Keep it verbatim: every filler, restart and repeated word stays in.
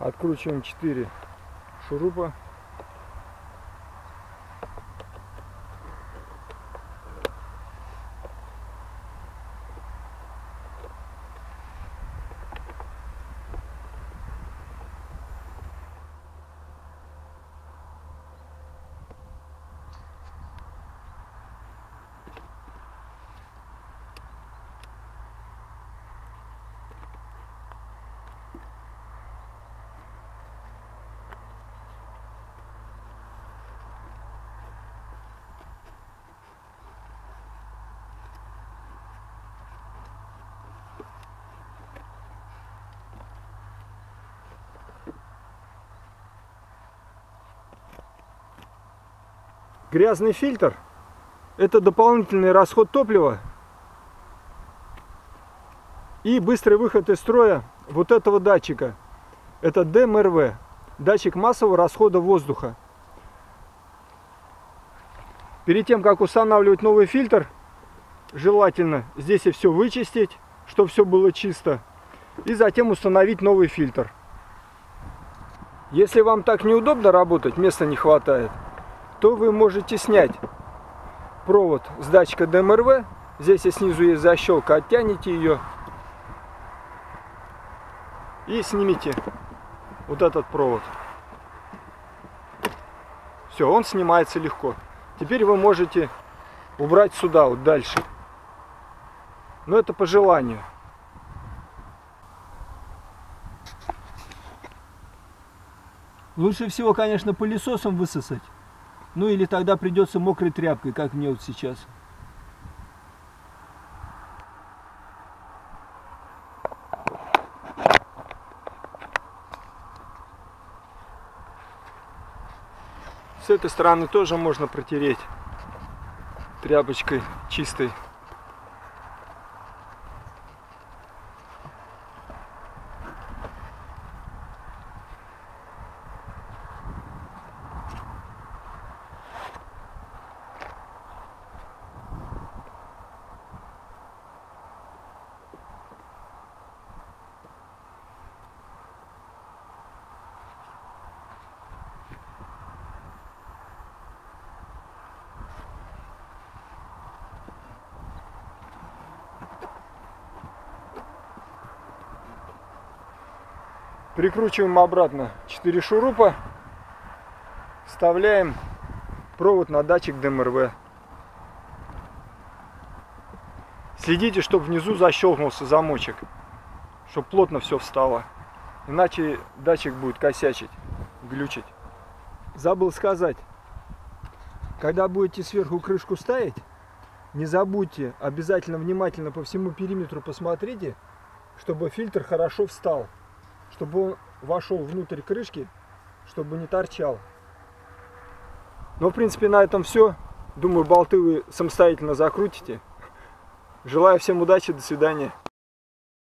Откручиваем четыре шурупа. Грязный фильтр – это дополнительный расход топлива и быстрый выход из строя вот этого датчика. Это ДМРВ – датчик массового расхода воздуха. Перед тем, как устанавливать новый фильтр, желательно здесь и все вычистить, чтобы все было чисто, и затем установить новый фильтр. Если вам так неудобно работать, места не хватает, то вы можете снять провод с датчика ДМРВ. Здесь и снизу есть защелка, оттяните ее и снимите вот этот провод. Все, он снимается легко. Теперь вы можете убрать сюда, вот дальше. Но это по желанию. Лучше всего, конечно, пылесосом высосать. Ну или тогда придется мокрой тряпкой, как мне вот сейчас. С этой стороны тоже можно протереть тряпочкой чистой. Прикручиваем обратно четыре шурупа, вставляем провод на датчик ДМРВ. Следите, чтобы внизу защелкнулся замочек, чтобы плотно все встало, иначе датчик будет косячить, глючить. Забыл сказать, когда будете сверху крышку ставить, не забудьте, обязательно внимательно по всему периметру посмотрите, чтобы фильтр хорошо встал. Чтобы он вошел внутрь крышки, чтобы не торчал. Но, в принципе, на этом все. Думаю, болты вы самостоятельно закрутите. Желаю всем удачи, до свидания.